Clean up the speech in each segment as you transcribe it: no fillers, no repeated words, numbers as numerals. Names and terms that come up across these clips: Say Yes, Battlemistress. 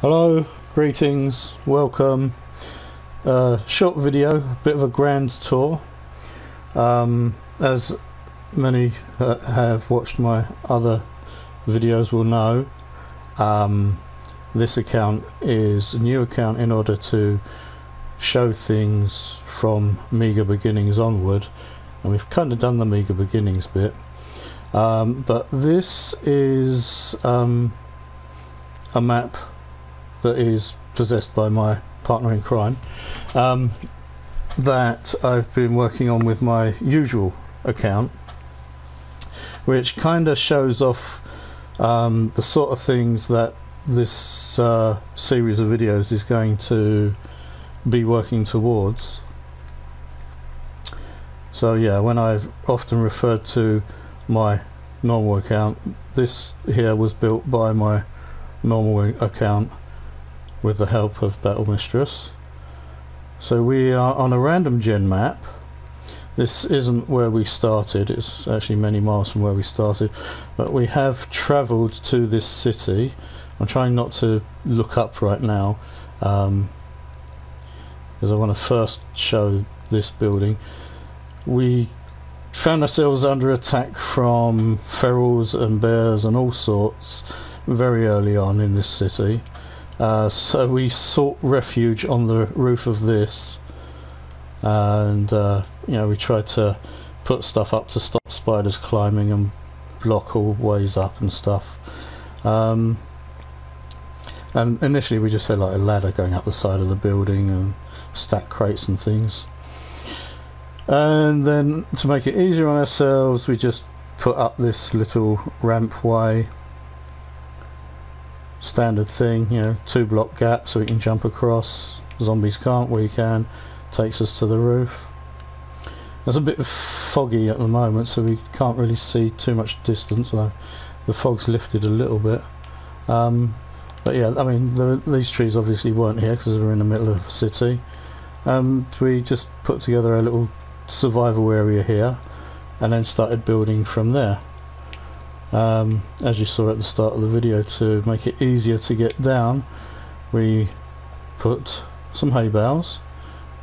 Hello, greetings, welcome. Short video, a bit of a grand tour. As many have watched my other videos will know, this account is a new account in order to show things from meager beginnings onward, and we've kind of done the meager beginnings bit, but this is a map that is possessed by my partner in crime that I've been working on with my usual account, which kind of shows off the sort of things that this series of videos is going to be working towards. So yeah, when I've often referred to my normal account, this here was built by my normal account with the help of Battlemistress. So we are on a random gen map. This isn't where we started, it's actually many miles from where we started, but we have travelled to this city. I'm trying not to look up right now because I want to first show this building. We found ourselves under attack from ferals and bears and all sorts very early on in this city. So we sought refuge on the roof of this, and you know, we tried to put stuff up to stop spiders climbing and block all ways up and stuff. And initially we just had like a ladder going up the side of the building and stack crates and things. And then to make it easier on ourselves, we just put up this little rampway. Standard thing, you know, 2 block gap so we can jump across. Zombies can't, we can. Takes us to the roof. It's a bit foggy at the moment, so we can't really see too much distance, though the fog's lifted a little bit. But yeah, I mean, these trees obviously weren't here because we're in the middle of the city. We just put together a little survival area here and then started building from there. As you saw at the start of the video, to make it easier to get down, we put some hay bales,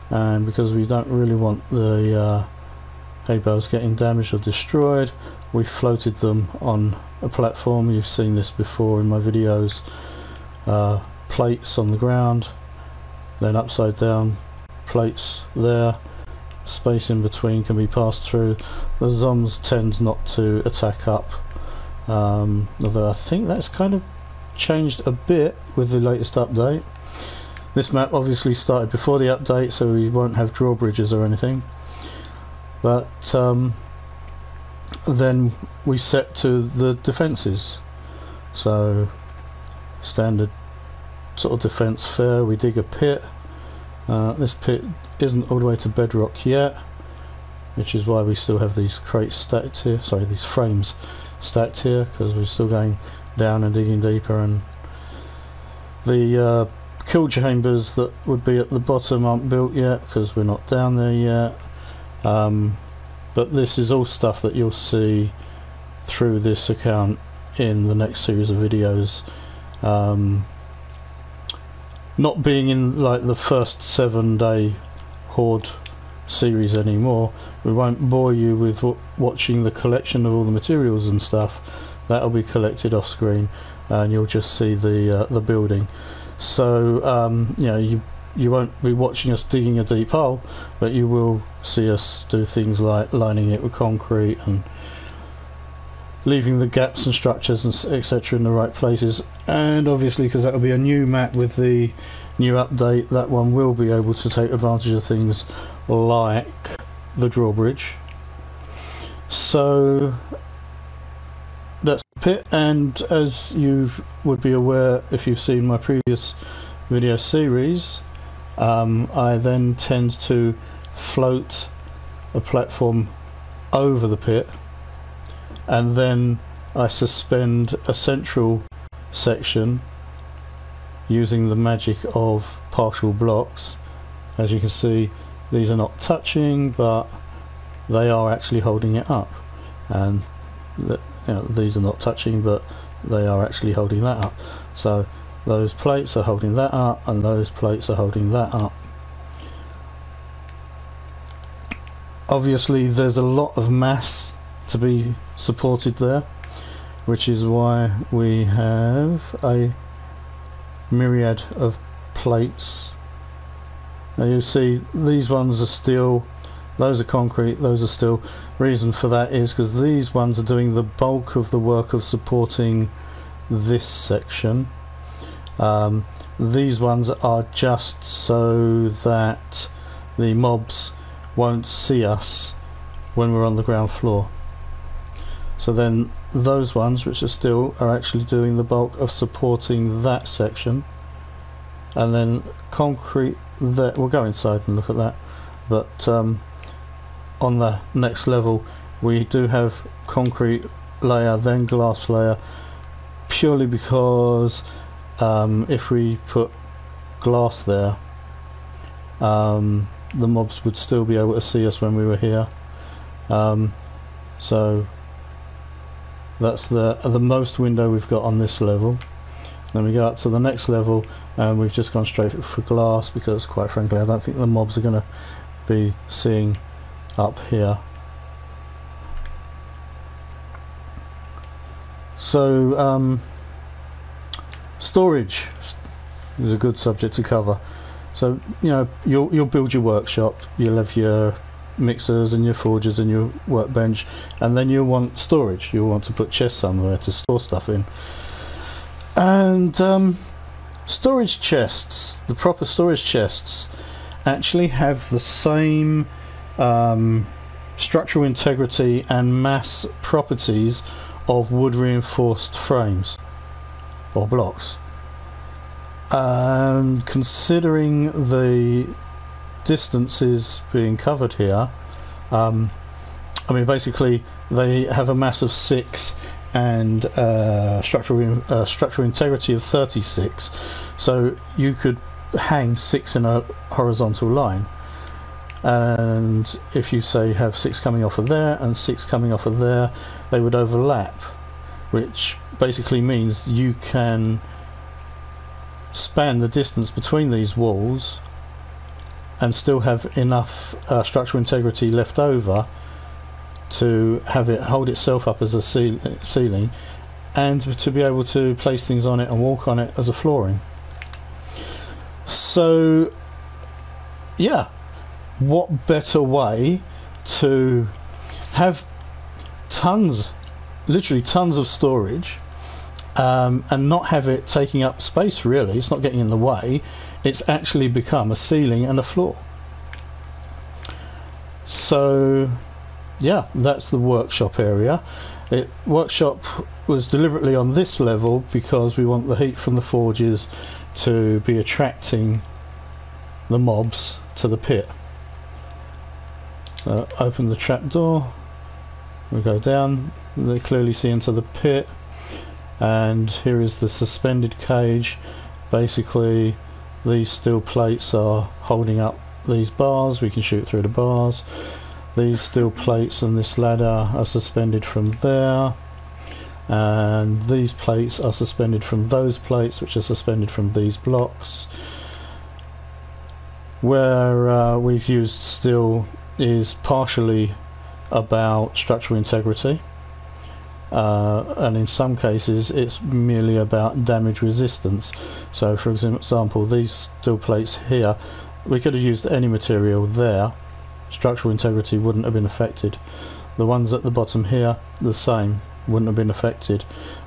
and because we don't really want the hay bales getting damaged or destroyed, we floated them on a platform. You've seen this before in my videos. Plates on the ground, then upside down plates there. Space in between can be passed through. The zoms tend not to attack up. Although I think that's kind of changed a bit with the latest update. This map obviously started before the update, so we won't have drawbridges or anything, but then we set to the defences. So standard sort of defence fare. We dig a pit. This pit isn't all the way to bedrock yet, which is why we still have these crates stacked here, sorry, these frames stacked here, because we're still going down and digging deeper, and the kill chambers that would be at the bottom aren't built yet because we're not down there yet. But this is all stuff that you'll see through this account in the next series of videos, not being in like the first 7-day horde series anymore. We won't bore you with watching the collection of all the materials and stuff. That'll be collected off screen, and you'll just see the building. So you know, you won't be watching us digging a deep hole, but you will see us do things like lining it with concrete and leaving the gaps and structures and etc. in the right places. And obviously, because that'll be a new map with the new update, that one will be able to take advantage of things like the drawbridge. So that's the pit, and as you would be aware if you've seen my previous video series, I then tend to float a platform over the pit, and then I suspend a central section using the magic of partial blocks. As you can see, these are not touching, but they are actually holding it up, and these are not touching, but they are actually holding that up. So Those plates are holding that up, and those plates are holding that up. Obviously there's a lot of mass to be supported there, which is why we have a myriad of plates. Now you see these ones are steel, those are concrete, those are steel. Reason for that is because these ones are doing the bulk of the work of supporting this section. These ones are just so that the mobs won't see us when we're on the ground floor. So then those ones, which are still, are actually doing the bulk of supporting that section. And then concrete there, we'll go inside and look at that, but on the next level we do have concrete layer, then glass layer, purely because if we put glass there, the mobs would still be able to see us when we were here. So that's the most window we've got on this level. Then we go up to the next level, and we've just gone straight for glass because, quite frankly, I don't think the mobs are going to be seeing up here. So storage is a good subject to cover. So, you know, you'll build your workshop, you'll have your mixers and your forges and your workbench, and then you'll want storage. You'll want to put chests somewhere to store stuff in. And storage chests, the proper storage chests, actually have the same structural integrity and mass properties of wood reinforced frames or blocks. And considering the distances being covered here, I mean basically they have a mass of 6 and structural integrity of 36, so you could hang 6 in a horizontal line, and if you say have 6 coming off of there and 6 coming off of there, they would overlap, which basically means you can span the distance between these walls and still have enough structural integrity left over to have it hold itself up as a ceiling and to be able to place things on it and walk on it as a flooring. So yeah, what better way to have tons, literally tons of storage, and not have it taking up space really. It's not getting in the way, it's actually become a ceiling and a floor. So yeah, that's the workshop area. Workshop was deliberately on this level because we want the heat from the forges to be attracting the mobs to the pit. So open the trapdoor, we go down, they clearly see into the pit. And here is the suspended cage. Basically these steel plates are holding up these bars, we can shoot through the bars. These steel plates and this ladder are suspended from there, and these plates are suspended from those plates, which are suspended from these blocks. Where we've used steel is partially about structural integrity, and in some cases it's merely about damage resistance. So for example, these steel plates here, we could have used any material there, structural integrity wouldn't have been affected. The ones at the bottom here, the same, wouldn't have been affected,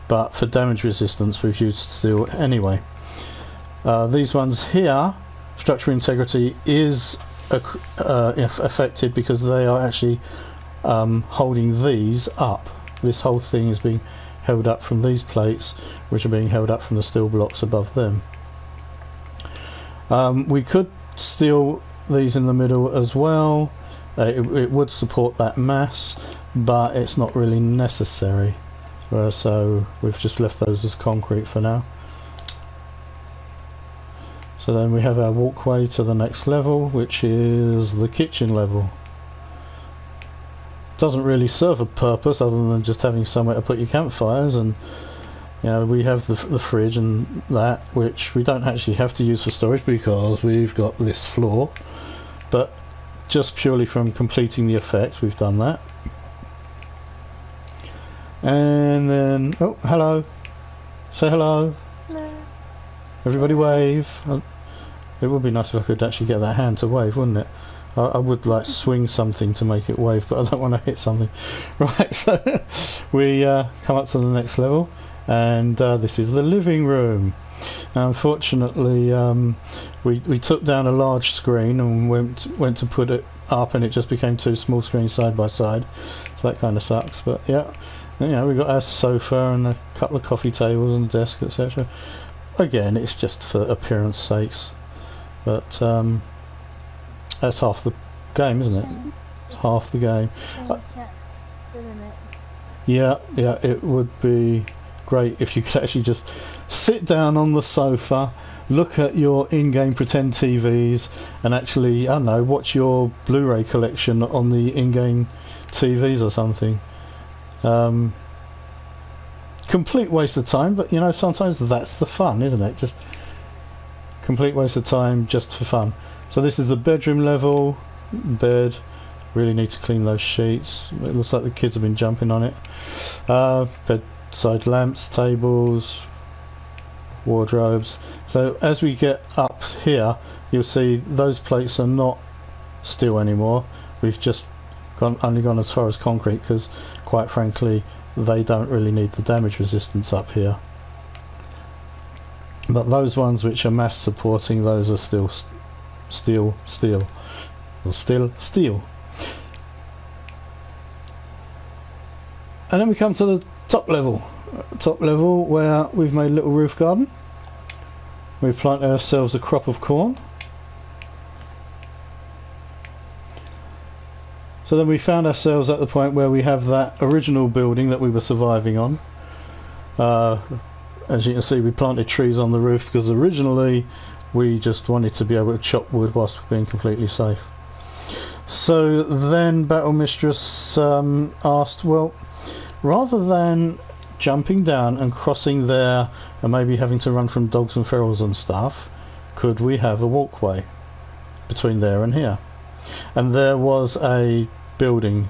but for damage resistance we've used steel anyway. These ones here, structural integrity is affected because they are actually holding these up. This whole thing is being held up from these plates, which are being held up from the steel blocks above them. We could steel these in the middle as well. It would support that mass, but it's not really necessary, so we've just left those as concrete for now. So then we have our walkway to the next level, which is the kitchen level. Doesn't really serve a purpose other than just having somewhere to put your campfires and Yeah, we have the fridge and that, which we don't actually have to use for storage because we've got this floor, but just purely from completing the effect we've done that. And then, oh, hello, say hello. Hello. Everybody wave. It would be nice if I could actually get that hand to wave, wouldn't it? I would like swing something to make it wave, but I don't want to hit something. Right, so we come up to the next level, and this is the living room. Now, unfortunately, we took down a large screen and went to put it up, and it just became two small screens side by side. So that kind of sucks, but yeah, you know, we got our sofa and a couple of coffee tables and a desk, etc. Again, it's just for appearance sakes, but that's half the game, isn't it? Half the game. Yeah, it would be great if you could actually just sit down on the sofa, look at your in-game pretend TVs, and actually, I don't know, watch your Blu-ray collection on the in-game TVs or something. Complete waste of time, but you know, sometimes that's the fun, isn't it? Just complete waste of time just for fun. So this is the bedroom level. Bed. Really need to clean those sheets. It looks like the kids have been jumping on it. Bedside lamps, tables, wardrobes. So as we get up here, you'll see those plates are not steel anymore. We've just only gone as far as concrete because, quite frankly, they don't really need the damage resistance up here. But those ones which are mass supporting, those are still steel. And then we come to the top level where we've made a little roof garden. We've planted ourselves a crop of corn. So then we found ourselves at the point where we have that original building that we were surviving on. As you can see, we planted trees on the roof because originally we just wanted to be able to chop wood whilst being completely safe. So then Battlemistress asked, well, rather than jumping down and crossing there and maybe having to run from dogs and ferals and stuff, could we have a walkway between there and here? And there was a building,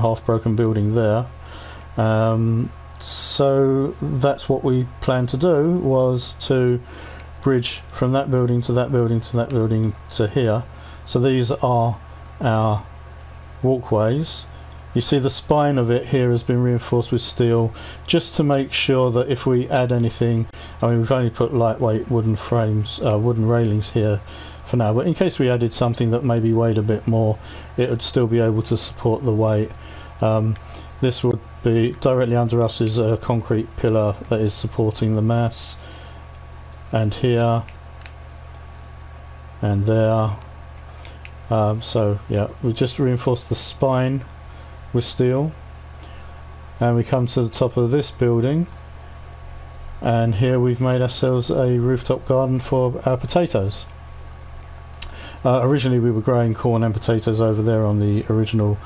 half-broken building there. So that's what we planned to do, was to bridge from that building to that building to that building to here. So these are our walkways. You see the spine of it here has been reinforced with steel just to make sure that if we add anything, I mean, we've only put lightweight wooden frames, wooden railings here for now, but in case we added something that maybe weighed a bit more, it would still be able to support the weight. This would be directly under us is a concrete pillar that is supporting the mass. And here and there, so yeah, we just reinforced the spine with steel, and we come to the top of this building, and here we've made ourselves a rooftop garden for our potatoes. Originally we were growing corn and potatoes over there on the original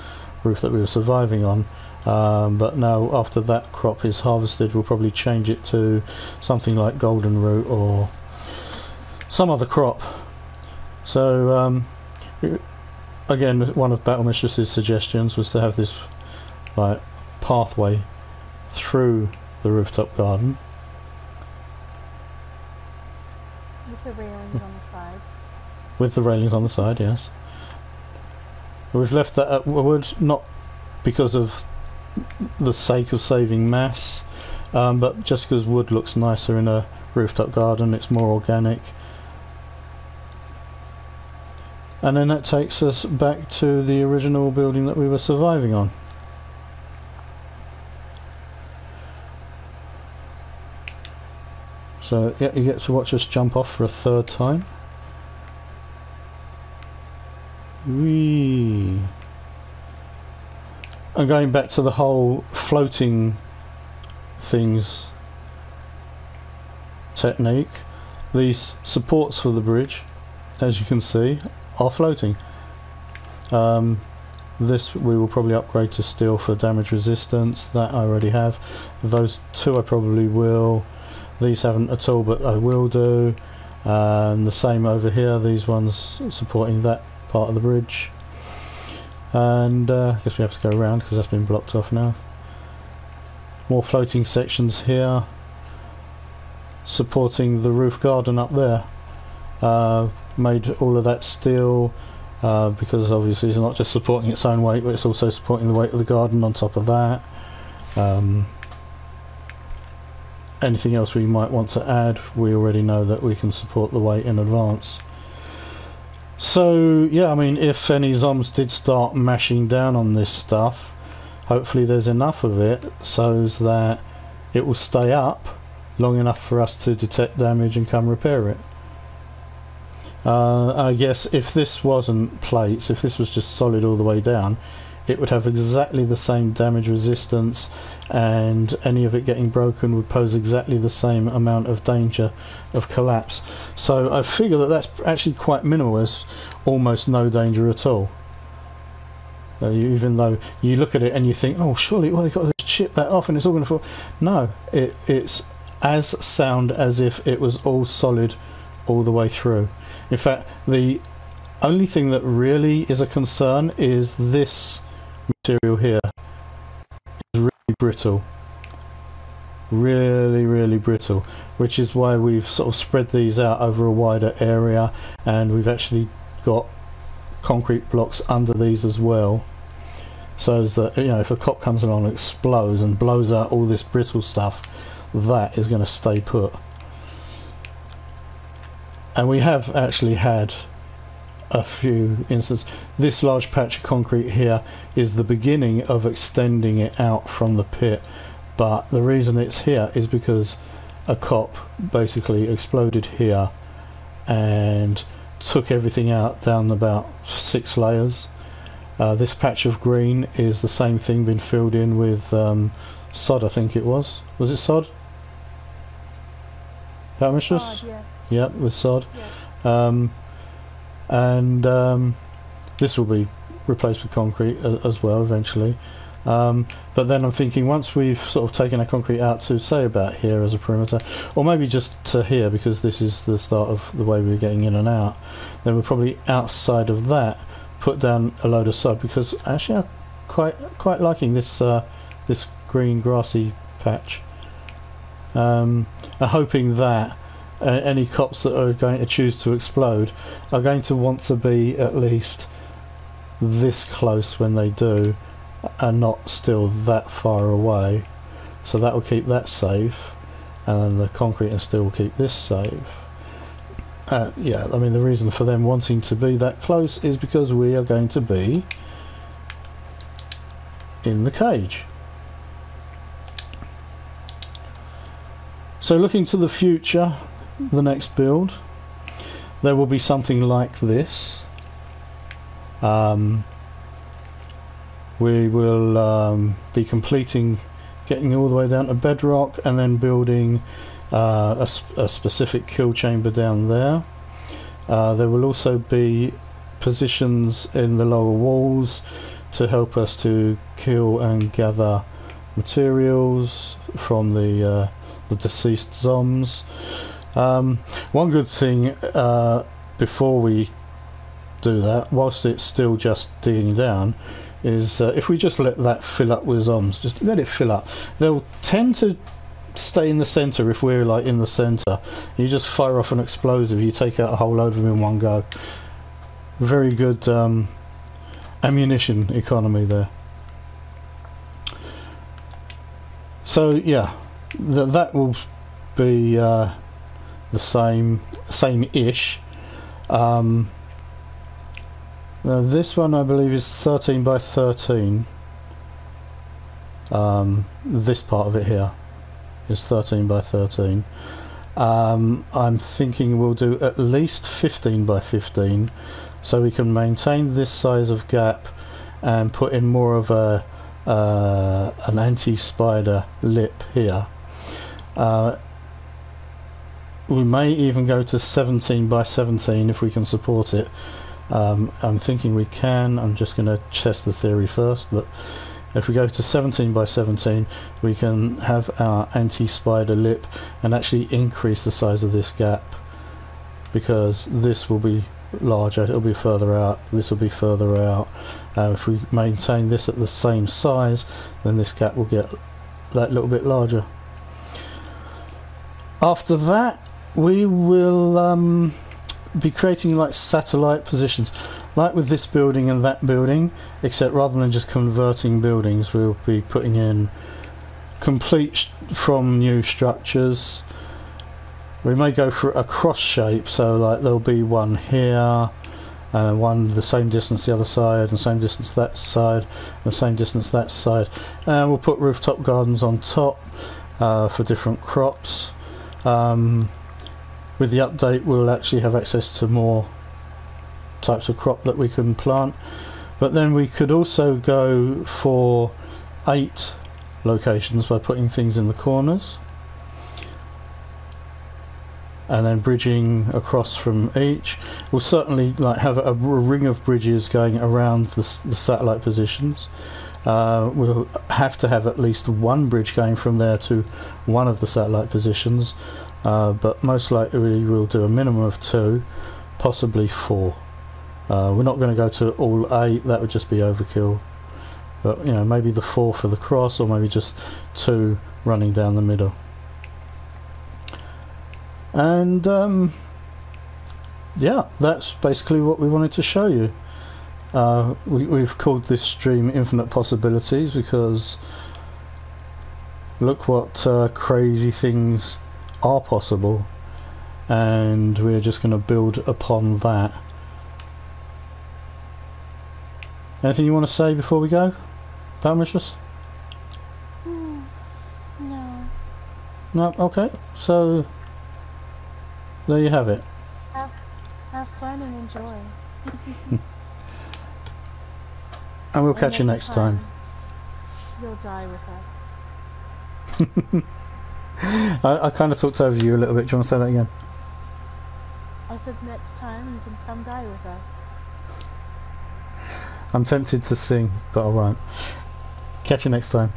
roof that we were surviving on, but now after that crop is harvested we'll probably change it to something like golden root or some other crop. So again, one of Battlemistress's suggestions was to have this like pathway through the rooftop garden with the railings on the side. With the railings on the side, yes. We've left that at wood, not because of the sake of saving mass, but just because wood looks nicer in a rooftop garden, it's more organic. And then that takes us back to the original building that we were surviving on. So yeah, you get to watch us jump off for a third time. Whee! And going back to the whole floating things technique, these supports for the bridge, as you can see, are floating. This we will probably upgrade to steel for damage resistance. That I already have. Those two I probably will. These haven't at all, but I will do. And the same over here. These ones supporting that part of the bridge. And I guess we have to go around because that's been blocked off now. More floating sections here, supporting the roof garden up there. Made all of that steel because obviously it's not just supporting its own weight, but it's also supporting the weight of the garden on top of that. Anything else we might want to add, we already know that we can support the weight in advance. So yeah, I mean, if any Zoms did start mashing down on this stuff, hopefully there's enough of it so that it will stay up long enough for us to detect damage and come repair it. I guess if this wasn't plates, if this was just solid all the way down, it would have exactly the same damage resistance, and any of it getting broken would pose exactly the same amount of danger of collapse. So I figure that that's actually quite minimal. There's almost no danger at all. Even though you look at it and you think, oh, surely, well, they've got to chip that off and it's all going to fall. No, it's as sound as if it was all solid all the way through. In fact, the only thing that really is a concern is this material here. It's really brittle. Really, really brittle, which is why we've sort of spread these out over a wider area, and we've actually got concrete blocks under these as well, so that, you know, if a cop comes along and explodes and blows out all this brittle stuff, that is going to stay put. And we have actually had a few instances. This large patch of concrete here is the beginning of extending it out from the pit, but the reason it's here is because a cop basically exploded here and took everything out down about 6 layers. This patch of green is the same thing, been filled in with sod, I think it was. Was it sod? Battlemistress? Yes. Yep, with sod. Yes. This will be replaced with concrete as well eventually. But then I'm thinking, once we've sort of taken our concrete out to, say, about here as a perimeter, or maybe just to here, because this is the start of the way we're getting in and out, then we'll probably, outside of that, put down a load of sod, because actually I'm quite liking this this green grassy patch. I'm hoping that any cops that are going to choose to explode are going to want to be at least this close when they do, and not still that far away. So that will keep that safe, and the concrete and steel will keep this safe. Yeah, I mean, the reason for them wanting to be that close is because we are going to be in the cage. So looking to the future, the next build, there will be something like this. We will be completing, getting all the way down to bedrock, and then building a specific kill chamber down there. There will also be positions in the lower walls to help us to kill and gather materials from the deceased Zoms. One good thing before we do that, whilst it's still just digging down, is if we just let that fill up with Zoms, just let it fill up. They'll tend to stay in the centre if we're, like, in the centre. You just fire off an explosive, you take out a whole load of them in one go. Very good ammunition economy there. So yeah, that will be the same-ish. Now this one, I believe, is 13 by 13. This part of it here is 13 by 13. I'm thinking we'll do at least 15 by 15, so we can maintain this size of gap and put in more of a an anti-spider lip here. We may even go to 17 by 17 if we can support it. I'm thinking we can. I'm just going to test the theory first, but if we go to 17 by 17, we can have our anti-spider lip and actually increase the size of this gap, because this will be larger, it'll be further out, this will be further out. If we maintain this at the same size, then this gap will get that little bit larger. After that, we will be creating like satellite positions, like with this building and that building, except rather than just converting buildings, we'll be putting in complete from new structures. We may go for a cross shape, so like there'll be one here and one the same distance the other side, and same distance that side, and same distance that side. And we'll put rooftop gardens on top for different crops. With the update, we'll actually have access to more types of crop that we can plant, but then we could also go for 8 locations by putting things in the corners and then bridging across from each. We'll certainly like have a ring of bridges going around the satellite positions. We'll have to have at least one bridge going from there to one of the satellite positions, but most likely we will do a minimum of 2, possibly 4. We're not going to go to all 8, that would just be overkill, but you know, maybe the 4 for the cross, or maybe just 2 running down the middle. And yeah, that's basically what we wanted to show you. We've called this stream Infinite Possibilities because look what crazy things are possible, and we're just going to build upon that. Anything you want to say before we go, Battlemistress? No. No? Okay, so there you have it. Have fun and enjoy. And we'll catch you next time. You'll die with us. I kind of talked over you a little bit. Do you want to say that again? I said next time you can come die with us. I'm tempted to sing, but I won't. Catch you next time.